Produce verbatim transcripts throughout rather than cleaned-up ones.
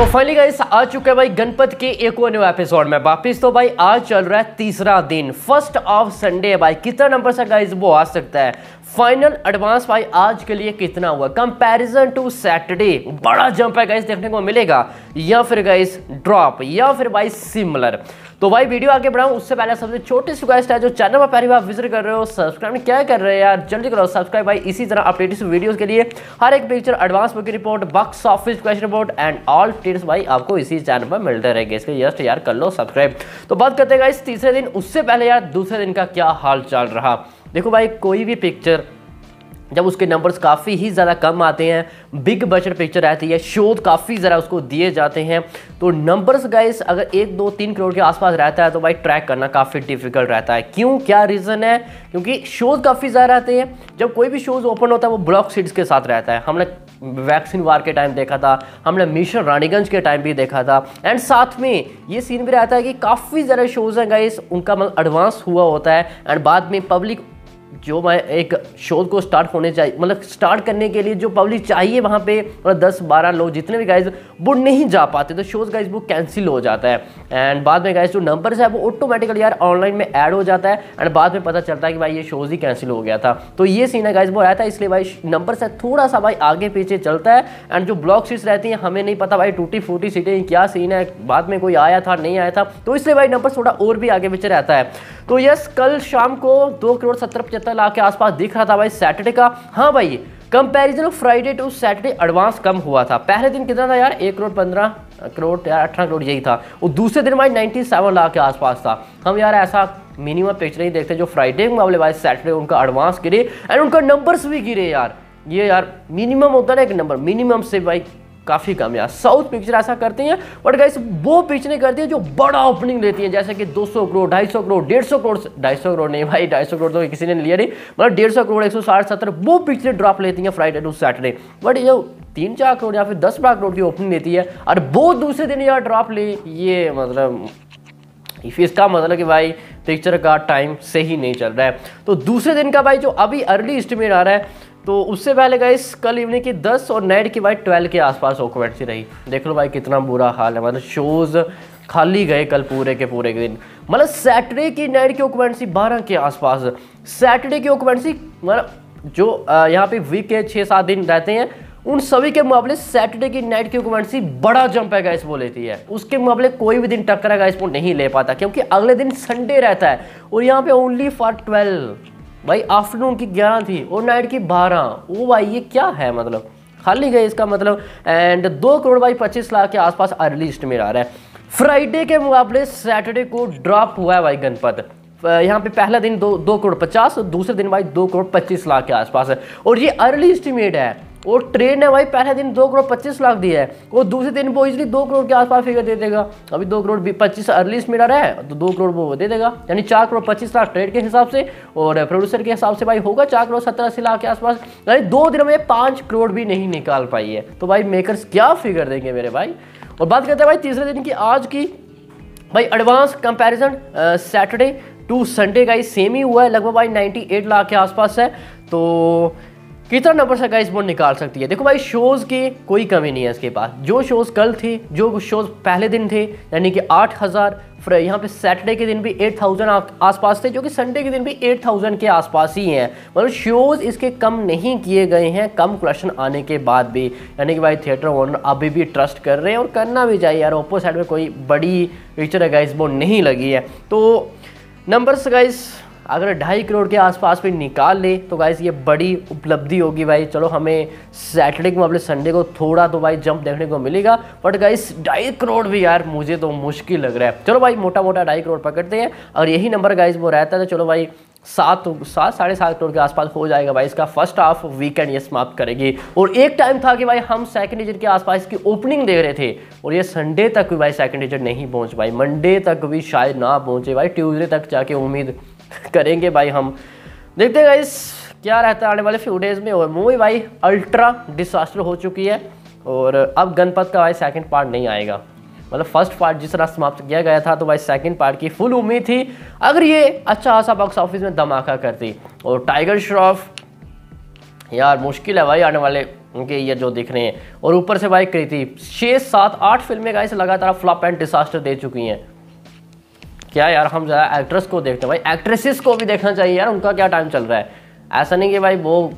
तो finally guys आ चुके हैं भाई गणपत के एक और न्यू एपिसोड में वापस। तो भाई आज चल रहा है तीसरा दिन, फर्स्ट ऑफ संडे। भाई कितना नंबर से गाइस वो आ सकता है फाइनल एडवांस? भाई आज के लिए कितना हुआ कंपैरिजन टू सैटरडे? बड़ा जंप है गाइस देखने को मिलेगा, या फिर गाइस ड्रॉप, या फिर भाई सिमिलर। तो भाई वीडियो आगे बढ़ाऊं उससे पहले सबसे छोटी सी रिक्वेस्ट है, जो चैनल पर पहली बार विजिट कर रहे हो सब्सक्राइब क्या कर रहे हैं यार, जल्दी करो सब्सक्राइब भाई। इसी तरह अपडेट्स वीडियोस के लिए हर एक picture, advance book report, box office question report and all tips भाई आपको इसी चैनल पर मिलते रहेंगे, इसलिए जस्ट यार कर लो सब्सक्राइब। तो बात करते हैं गाइस तीसरे दिन, उससे पहले यार दूसरे दिन का क्या हाल चाल रहा। देखो भाई कोई भी पिक्चर जब उसके नंबर्स काफ़ी ही ज़्यादा कम आते हैं, बिग बजट पिक्चर आती है, शोध काफ़ी ज़्यादा उसको दिए जाते हैं, तो नंबर्स गाइस अगर एक दो तीन करोड़ के आसपास रहता है तो भाई ट्रैक करना काफ़ी डिफिकल्ट रहता है। क्यों, क्या रीज़न है? क्योंकि शोज काफ़ी ज़्यादा रहते हैं। जब कोई भी शोज ओपन होता है वो ब्लॉक सीट्स के साथ रहता है। हमने वैक्सीन वार के टाइम देखा था, हमने मिशन रानीगंज के टाइम भी देखा था, एंड साथ में ये सीन भी रहता है कि काफ़ी ज़्यादा शोज़ हैं गाइस, उनका मतलब एडवांस हुआ होता है एंड बाद में पब्लिक जो मैं एक शो को स्टार्ट होने चाहिए, मतलब स्टार्ट करने के लिए जो पब्लिक चाहिए वहाँ पे मतलब दस बारह लोग जितने भी गाइज वो नहीं जा पाते, तो शोज़ गाइज वो कैंसिल हो जाता है एंड बाद में गाइज जो नंबर्स है वो ऑटोमेटिकली यार ऑनलाइन में ऐड हो जाता है एंड बाद में पता चलता है कि भाई ये शोज़ ही कैंसिल हो गया था। तो ये सीन है गाइज वो रहता है, इसलिए भाई नंबर से थोड़ा सा भाई आगे पीछे चलता है एंड जो ब्लॉक सीट्स रहती हैं हमें नहीं पता भाई टूटी फूटी सीटें क्या सीन है, बाद में कोई आया था नहीं आया था, तो इसलिए भाई नंबर थोड़ा और भी आगे पीछे रहता है। तो यस कल शाम को दो करोड़ सत्तर पचहत्तर लाख के आसपास दिख रहा था भाई सैटरडे का। हाँ भाई comparison of Friday to Saturday advance कम हुआ था। पहले दिन कितना था यार, एक करोड़ पंद्रह करोड़ यार अठारह करोड़ यही था, और दूसरे दिन भाई सत्तानवे लाख के आसपास था। हम यार ऐसा मिनिमम पिक्चर ही देखते जो फ्राइडे के मुकाबले भाई सैटरडे उनका एडवांस गिरे एंड उनका नंबर्स भी गिरे यार। ये यार मिनिमम होता ना एक नंबर, मिनिमम से भाई काफ़ी कम यार। साउथ पिक्चर ऐसा करती हैं बट गाइस वो पिक्चरें करती हैं जो बड़ा ओपनिंग लेती हैं, जैसे कि दो सौ करोड़, ढाई सौ करोड़, डेढ़ सौ करोड़, ढाई सौ करोड़ नहीं भाई ढाई सौ करोड़ तो किसी ने लिया नहीं, मतलब डेढ़ सौ करोड़ एक सौ साठ सत्तर वो पिक्चरें ड्रॉप लेती हैं फ्राइडे टू सैटरडे। बट ये तीन चार करोड़ या फिर दस बारह करोड़ की ओपनिंग लेती है और वो दूसरे दिन यार ड्रॉप ले, ये मतलब इसका मतलब कि भाई पिक्चर का टाइम से ही नहीं चल रहा है। तो दूसरे दिन का भाई जो अभी अर्ली एस्टिमेट आ रहा है, तो उससे पहले गाइस कल इवनिंग की दस और नाइट की भाई बारह के आसपास ऑक्यूपेंसी रही। देख लो भाई कितना बुरा हाल है, मतलब शोज़ खाली गए कल पूरे के पूरे दिन। मतलब सैटरडे की नाइट की ऑक्यूपेंसी बारह के आसपास, सैटरडे की ऑक्यूपेंसी मतलब जो यहाँ पे वीक के छः सात दिन रहते हैं उन सभी के मुकाबले सैटरडे की नाइट की ऑक्यूपेंसी बड़ा जंप है गाइस वो लेती है। उसके मुकाबले कोई भी दिन टक्कर है गाइस वो नहीं ले पाता, क्योंकि अगले दिन संडे रहता है और यहाँ पे ओनली फॉर ट्वेल्व भाई आफ्टरनून की ग्यारह थी और नाइट की बारह। ओ भाई ये क्या है, मतलब खाली गए इसका मतलब। एंड दो करोड़ भाई पच्चीस लाख के आसपास अर्ली एस्टिमेट आ रहा है। फ्राइडे के मुकाबले सैटरडे को ड्रॉप हुआ है भाई गणपत। यहाँ पे पहला दिन दो दो करोड़ पचास और दूसरे दिन भाई दो करोड़ पच्चीस लाख के आसपास है, और ये अर्ली एस्टिमेट है। और ट्रेन ने भाई पहले दिन दो करोड़ पच्चीस लाख दिया है और दूसरे दिन वो इजली दो करोड़ के आसपास फिगर दे देगा। अभी दो करोड़ पच्चीस अर्लीस्ट मिला रहा है तो दो करोड़ वो दे देगा, यानी चार करोड़ पच्चीस लाख ट्रेड के हिसाब से और प्रोड्यूसर के हिसाब से भाई होगा चार करोड़ सत्तर अस्सी लाख के आसपास। यानी दो दिन में पाँच करोड़ भी नहीं निकाल पाई है, तो भाई मेकर्स क्या फिगर देंगे मेरे भाई। और बात करते हैं भाई तीसरे दिन की, आज की भाई advance comparison Saturday to Sunday का ही सेम ही हुआ है, लगभग भाई नाइन्टी एट लाख के आसपास है। तो कितना नंबर से गाइस वो निकाल सकती है? देखो भाई शोज़ की कोई कमी नहीं है इसके पास, जो शोज़ कल थी, जो शोज़ पहले दिन थे, यानी कि आठ हज़ार, फिर यहाँ पे सैटरडे के दिन भी आठ हज़ार आसपास थे, जो कि संडे के दिन भी आठ हज़ार के आसपास ही हैं। मतलब शोज़ इसके कम नहीं किए गए हैं कम क्वेश्चन आने के बाद भी, यानी कि भाई थिएटर ओनर अभी भी ट्रस्ट कर रहे हैं और करना भी चाहिए यार। ओप्पो साइड में कोई बड़ी पिक्चर गाइस वो नहीं लगी है। तो नंबर्स गाइस अगर ढाई करोड़ के आसपास भी निकाल ले तो गाइस ये बड़ी उपलब्धि होगी भाई। चलो हमें सैटरडे के मुकाबले संडे को थोड़ा तो भाई जंप देखने को मिलेगा, बट गाइस ढाई करोड़ भी यार मुझे तो मुश्किल लग रहा है। चलो भाई मोटा मोटा ढाई करोड़ पकड़ते हैं, और यही नंबर गाइस वो रहता है तो चलो भाई सात सात साढ़े सात करोड़ के आसपास हो जाएगा भाई। इसका फर्स्ट हाफ वीकेंड ये समाप्त करेगी। और एक टाइम था कि भाई हम सेकंड डिजिट के आसपास इसकी ओपनिंग देख रहे थे और ये संडे तक भी भाई सेकंड डिजिट नहीं पहुंच पाई, मंडे तक भी शायद ना पहुंचे भाई, ट्यूजडे तक जाके उम्मीद करेंगे भाई। हम देखते हैं गाइस क्या रहता है आने वाले फ्यू डेज़ में। और मूवी भाई अल्ट्रा डिसास्टर हो चुकी है और अब गणपत का भाई सेकंड पार्ट नहीं आएगा। मतलब फर्स्ट पार्ट जिस तरह समाप्त किया गया था तो भाई सेकंड पार्ट की फुल उम्मीद थी अगर ये अच्छा खासा बॉक्स ऑफिस में धमाका करती। और टाइगर श्रॉफ यार मुश्किल है भाई आने वाले उनके ये जो दिख रहे हैं। और ऊपर से भाई कृति छः सात आठ फिल्में गाइस लगातार फ्लॉप एंड डिसास्टर दे चुकी हैं। क्या यार हम ज़्यादा एक्ट्रेस को देखते हैं भाई, एक्ट्रेसेस को भी देखना चाहिए यार, उनका क्या टाइम चल रहा है। ऐसा नहीं कि भाई वो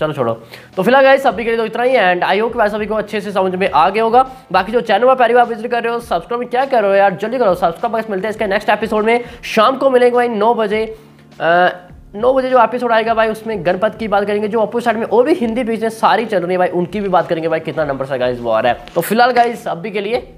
चलो छोड़ो। तो फिलहाल गाइस अभी के लिए तो इतना ही है एंड आई होप वैसा भी को अच्छे से समझ में आ गया होगा। बाकी जो चैनल में पहली बार विजिट कर रहे हो सब्सक्राइब क्या कर रहे हो यार, जल्दी करो सब्सक्राइब। बस मिलते हैं इसके नेक्स्ट एपिसोड में, शाम को मिलेंगे भाई नौ बजे। नौ बजे जो एपिसोड आएगा भाई उसमें गणपत की बात करेंगे, जो अपोजिट साइड में और भी हिंदी बिजनेस सारी चल रही है भाई उनकी भी बात करेंगे भाई, कितना नंबर से गाइस वो आ रहा है। तो फिलहाल गाइस अभी के लिए